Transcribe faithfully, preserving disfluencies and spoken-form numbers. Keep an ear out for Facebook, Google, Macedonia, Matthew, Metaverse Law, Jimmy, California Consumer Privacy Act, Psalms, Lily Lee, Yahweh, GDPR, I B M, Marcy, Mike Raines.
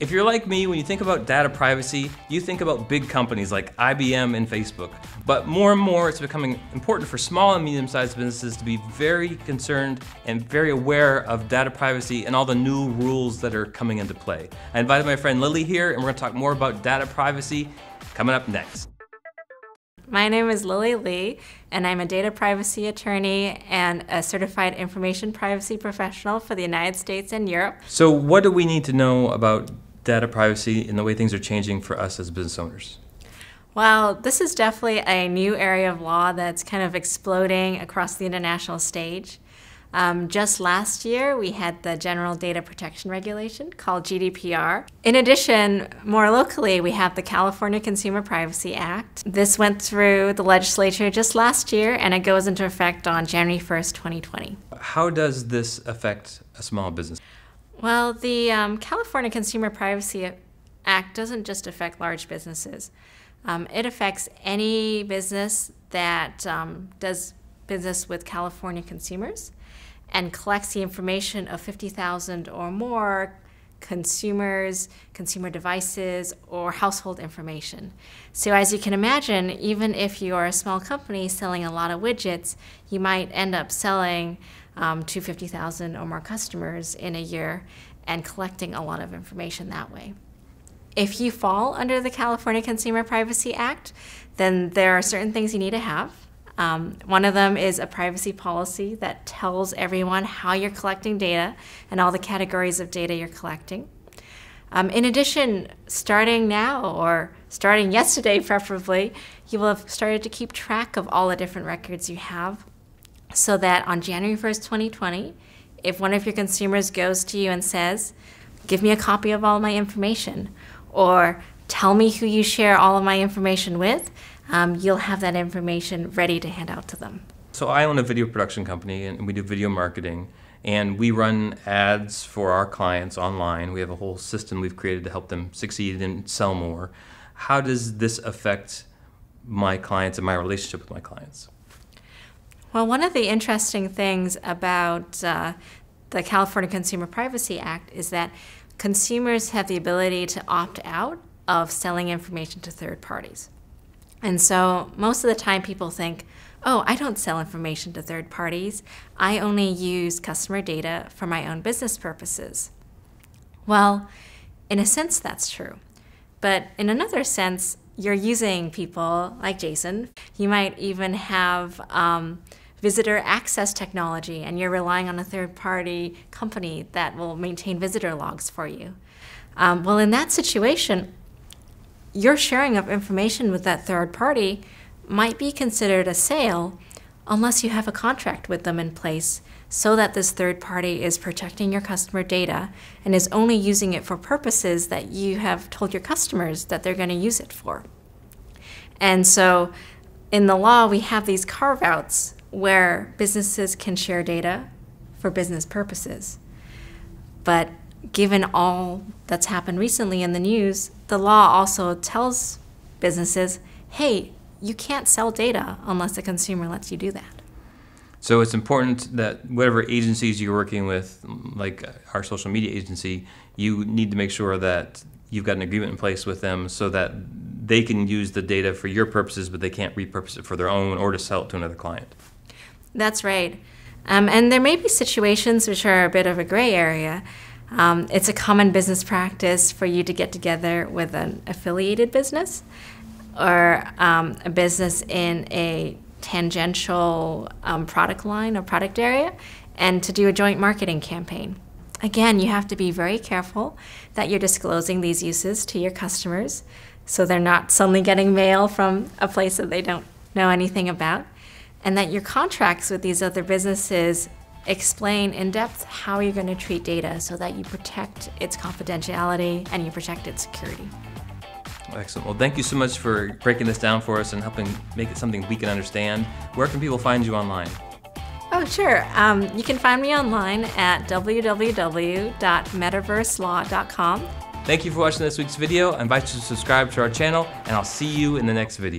If you're like me, when you think about data privacy, you think about big companies like I B M and Facebook. But more and more, it's becoming important for small and medium-sized businesses to be very concerned and very aware of data privacy and all the new rules that are coming into play. I invited my friend Lily here, and we're going to talk more about data privacy coming up next. My name is Lily Lee, and I'm a data privacy attorney and a certified information privacy professional for the United States and Europe. So what do we need to know about data privacy and the way things are changing for us as business owners? Well, this is definitely a new area of law that's kind of exploding across the international stage. Um, just last year, we had the General Data Protection Regulation, called G D P R. In addition, more locally, we have the California Consumer Privacy Act. This went through the legislature just last year, and it goes into effect on January first, twenty twenty. How does this affect a small business? Well, the um, California Consumer Privacy Act doesn't just affect large businesses. Um, it affects any business that um, does business with California consumers and collects the information of fifty thousand or more consumers, consumer devices, or household information. So as you can imagine, even if you are a small company selling a lot of widgets, you might end up selling um, to fifty thousand or more customers in a year and collecting a lot of information that way. If you fall under the California Consumer Privacy Act, then there are certain things you need to have. Um, one of them is a privacy policy that tells everyone how you're collecting data and all the categories of data you're collecting. Um, in addition, starting now, or starting yesterday preferably, you will have started to keep track of all the different records you have, so that on January first, twenty twenty, if one of your consumers goes to you and says, "Give me a copy of all my information," or "Tell me who you share all of my information with," Um, you'll have that information ready to hand out to them. So I own a video production company, and we do video marketing, and we run ads for our clients online. We have a whole system we've created to help them succeed and sell more. How does this affect my clients and my relationship with my clients? Well, one of the interesting things about uh, the California Consumer Privacy Act is that consumers have the ability to opt out of selling information to third parties. And so most of the time people think, oh, I don't sell information to third parties. I only use customer data for my own business purposes. Well, in a sense, that's true. But in another sense, you're using people like Jason. You might even have um, visitor access technology, and you're relying on a third-party company that will maintain visitor logs for you. Um, well, in that situation, your sharing of information with that third party might be considered a sale unless you have a contract with them in place so that this third party is protecting your customer data and is only using it for purposes that you have told your customers that they're going to use it for. And so in the law, we have these carve-outs where businesses can share data for business purposes. But given all that's happened recently in the news, the law also tells businesses, hey, you can't sell data unless the consumer lets you do that. So it's important that whatever agencies you're working with, like our social media agency, you need to make sure that you've got an agreement in place with them so that they can use the data for your purposes, but they can't repurpose it for their own or to sell it to another client. That's right. Um, and there may be situations which are a bit of a gray area. Um, it's a common business practice for you to get together with an affiliated business or um, a business in a tangential um, product line or product area, and to do a joint marketing campaign. Again, you have to be very careful that you're disclosing these uses to your customers so they're not suddenly getting mail from a place that they don't know anything about, and that your contracts with these other businesses explain in depth how you're going to treat data so that you protect its confidentiality and you protect its security. Excellent. Well, thank you so much for breaking this down for us and helping make it something we can understand. Where can people find you online? Oh, sure. Um, you can find me online at w w w dot metaverse law dot com. Thank you for watching this week's video. I invite you to subscribe to our channel, and I'll see you in the next video.